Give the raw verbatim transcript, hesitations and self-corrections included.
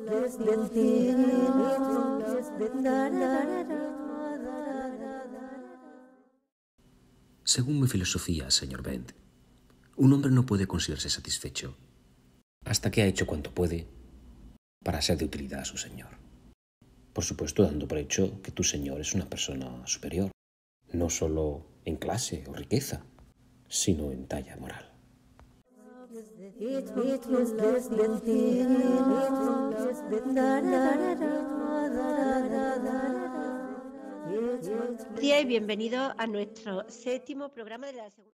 del Según mi filosofía, señor Bent, un hombre no puede considerarse satisfecho hasta que ha hecho cuanto puede para ser de utilidad a su señor. Por supuesto, dando por hecho que tu señor es una persona superior, no solo en clase o riqueza, sino en talla moral. Buen día y bienvenido a nuestro séptimo programa de la segunda.